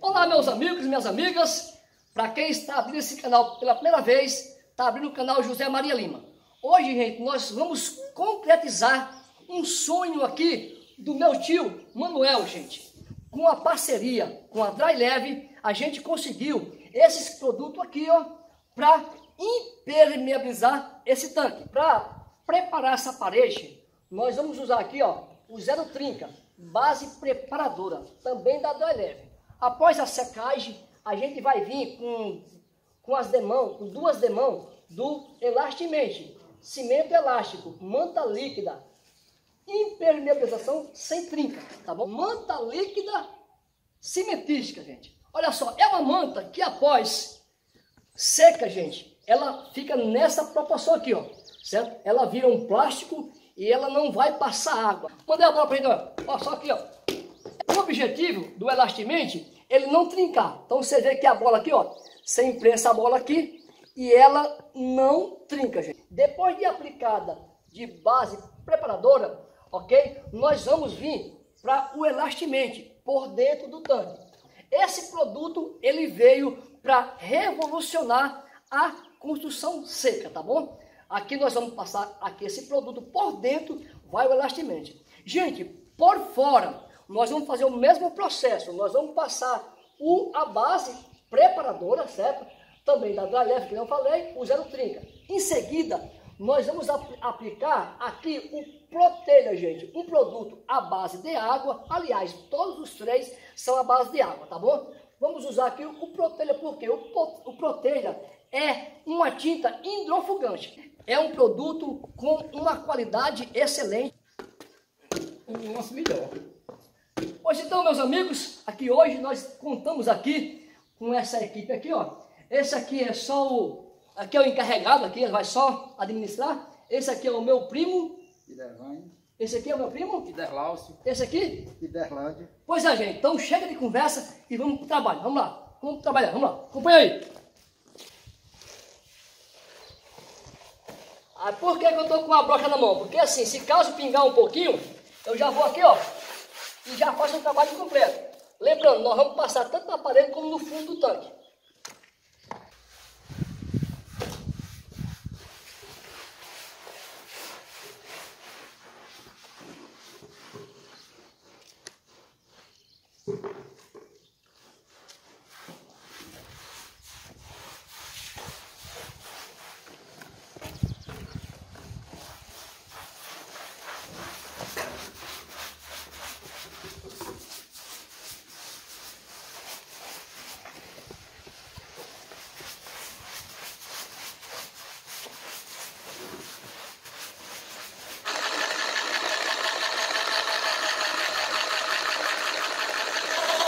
Olá, meus amigos e minhas amigas. Para quem está abrindo esse canal pela primeira vez, está abrindo o canal José Maria Lima. Hoje, gente, nós vamos concretizar um sonho aqui do meu tio Manuel, gente. Com a parceria com a DryLeve, a gente conseguiu esses produtos aqui, ó, para impermeabilizar esse tanque. Para preparar essa parede, nós vamos usar aqui, ó, o Zero Trinca, base preparadora, também da DryLeve. Após a secagem, a gente vai vir com duas demãos do Elastimate, cimento elástico, manta líquida, impermeabilização sem trinca, tá bom? Manta líquida cimentística, gente. Olha só, é uma manta que após seca, gente, ela fica nessa proporção aqui, ó, certo? Ela vira um plástico e ela não vai passar água. Mandei a bola pra gente, ó, só aqui, ó. O objetivo do Elastimate, ele não trincar. Então você vê que a bola aqui, ó, você imprensa a bola aqui e ela não trinca, gente. Depois de aplicada de base preparadora, ok? Nós vamos vir para o Elastimate por dentro do tanque. Esse produto, ele veio para revolucionar a construção seca, tá bom? Aqui nós vamos passar aqui esse produto por dentro, vai o Elastimate. Gente, por fora, nós vamos fazer o mesmo processo. Nós vamos passar a base preparadora, certo? Também da DryLeve, que eu falei, o Zero Trinca. Em seguida, nós vamos aplicar aqui o Protelha, gente. Um produto à base de água. Aliás, todos os três são à base de água, tá bom? Vamos usar aqui o Protelha, porque o Protelha é uma tinta hidrofugante. É um produto com uma qualidade excelente. Nossa, melhor. Pois então, meus amigos, aqui hoje nós contamos aqui com essa equipe aqui, ó. Esse aqui é só aqui é o encarregado, aqui vai só administrar. Esse aqui é o meu primo. Esse aqui é o meu primo. Esse aqui? Pois é, gente. Então chega de conversa e vamos pro trabalho. Vamos lá. Vamos trabalhar. Vamos lá. Acompanha aí. Ah, por que eu estou com a brocha na mão? Porque assim, se caso pingar um pouquinho, eu já vou aqui, ó, e já faço o trabalho completo. Lembrando, nós vamos passar tanto na parede como no fundo do tanque.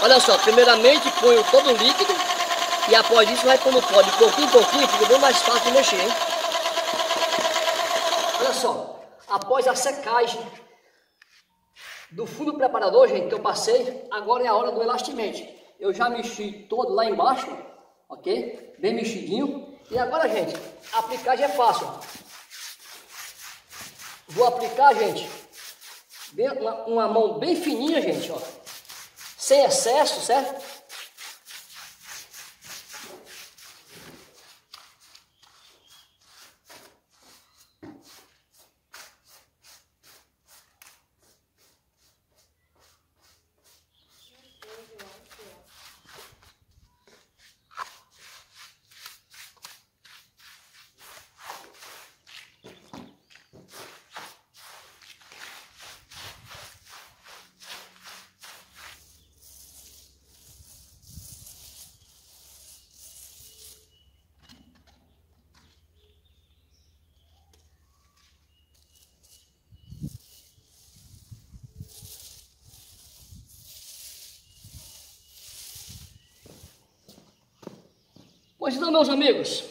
Olha só, primeiramente ponho todo o líquido e após isso vai pondo pó de pouquinho em pouquinho, fica bem mais fácil de mexer, hein? Olha só, após a secagem do fundo preparador, gente, que eu passei, agora é a hora do Elastimate. Eu já mexi todo lá embaixo, ok? Bem mexidinho. E agora, gente, aplicar já é fácil. Vou aplicar, gente, bem, uma mão bem fininha, gente, ó. Sem excesso, certo? Pois então, meus amigos,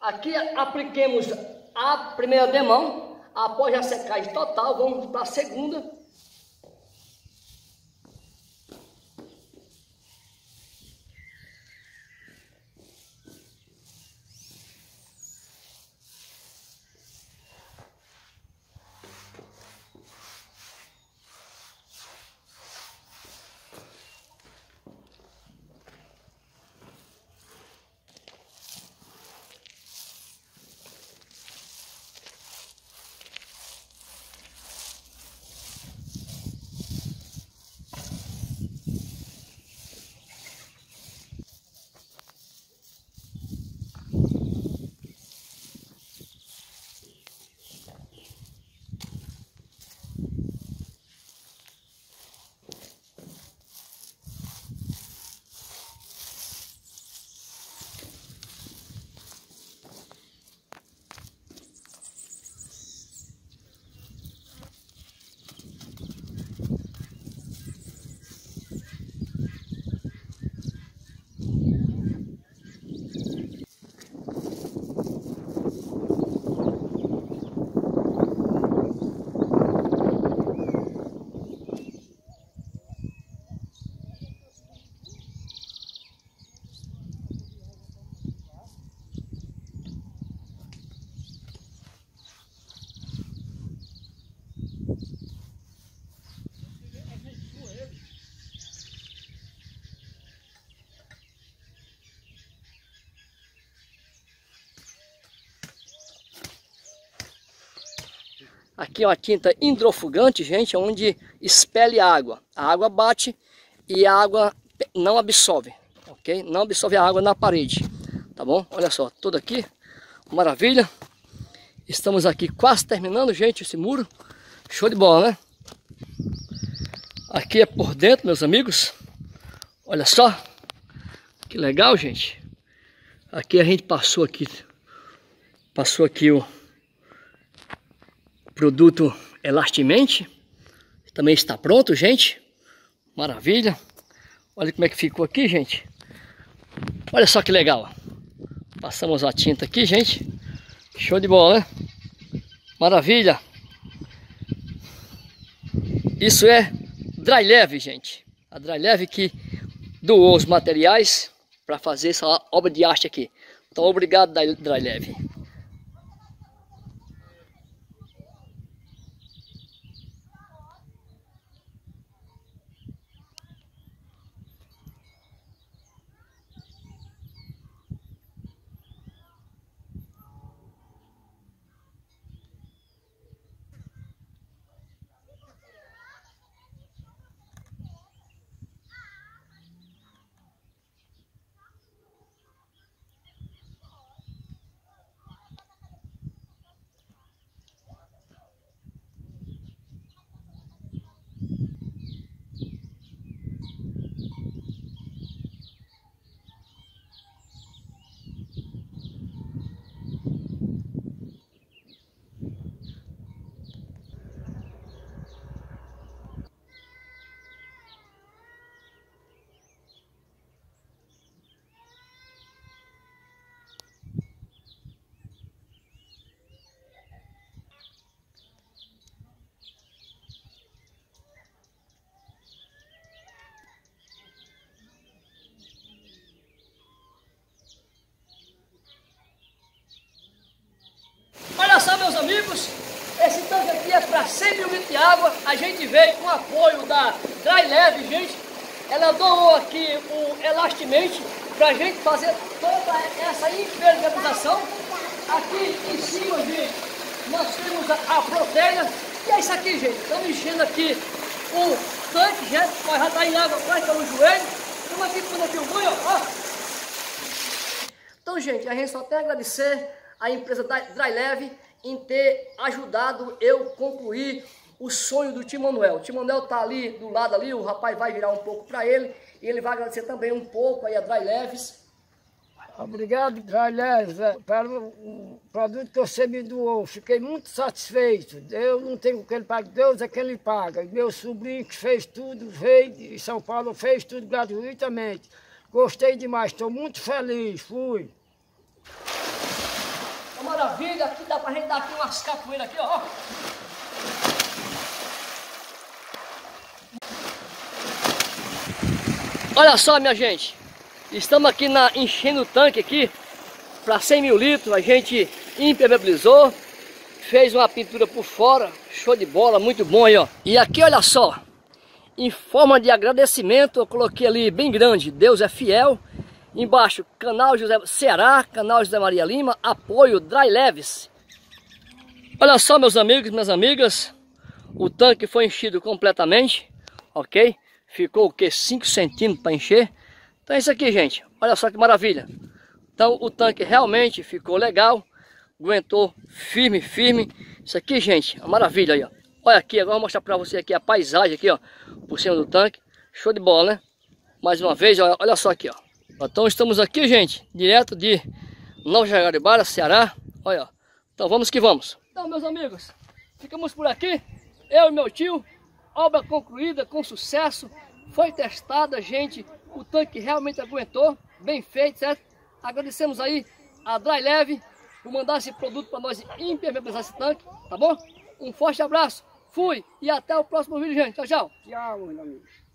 aqui apliquemos a primeira demão. Após a secagem total, vamos para a segunda. Aqui é uma tinta hidrofugante, gente, onde expele água. A água bate e a água não absorve, ok? Não absorve a água na parede, tá bom? Olha só, tudo aqui, maravilha. Estamos aqui quase terminando, gente, esse muro. Show de bola, né? Aqui é por dentro, meus amigos. Olha só, que legal, gente. Aqui a gente passou aqui o produto Elastimate, também está pronto, gente. Maravilha. Olha como é que ficou aqui, gente. Olha só que legal. Passamos a tinta aqui, gente. Show de bola, né? Maravilha. Isso é DryLeve, gente. A DryLeve que doou os materiais para fazer essa obra de arte aqui. Então, obrigado, DryLeve. Amigos, esse tanque aqui é para 100 mil litros de água. A gente veio com o apoio da DryLeve, gente. Ela doou aqui o Elastimate para a gente fazer toda essa impermeabilização. Aqui em cima, gente, nós temos a Protelha. E é isso aqui, gente. Estamos enchendo aqui o tanque, gente, mas já está em água quase pelo joelho. Estamos aqui quando aqui o banho, ó. Então, gente, a gente só tem a agradecer à empresa da DryLeve em ter ajudado eu concluir o sonho do Tio Manuel. O Tio Manuel tá ali do lado ali, o rapaz vai virar um pouco para ele e ele vai agradecer também um pouco aí a DryLeve. Obrigado, DryLeve, pelo produto que você me doou. Fiquei muito satisfeito. Eu não tenho o que ele paga, Deus é que ele paga. Meu sobrinho que fez tudo, veio de São Paulo, fez tudo gratuitamente. Gostei demais, estou muito feliz, fui. Maravilha, aqui dá pra gente dar aqui umas capoeiras aqui, ó. Olha só, minha gente, estamos aqui enchendo o tanque aqui para 100 mil litros, a gente impermeabilizou, fez uma pintura por fora, show de bola, muito bom aí, ó. E aqui, olha só, em forma de agradecimento, eu coloquei ali bem grande, Deus é fiel. Embaixo, canal José Ceará, canal José Maria Lima, apoio DryLeve. Olha só, meus amigos e minhas amigas, o tanque foi enchido completamente, ok? Ficou o que? 5 centímetros para encher. Então é isso aqui, gente. Olha só que maravilha. Então o tanque realmente ficou legal, aguentou firme, firme. Isso aqui, gente, é uma maravilha aí, ó. Olha aqui, agora eu vou mostrar para você aqui a paisagem aqui, ó, por cima do tanque. Show de bola, né? Mais uma vez, olha só aqui, ó. Então estamos aqui, gente, direto de Nova Jaguaribara, Ceará. Olha, ó. Então vamos que vamos. Então, meus amigos, ficamos por aqui. Eu e meu tio, obra concluída com sucesso. Foi testada, gente. O tanque realmente aguentou. Bem feito, certo? Agradecemos aí a DryLeve por mandar esse produto para nós impermeabilizar esse tanque, tá bom? Um forte abraço. Fui e até o próximo vídeo, gente. Tchau, tchau. Tchau, meus amigos.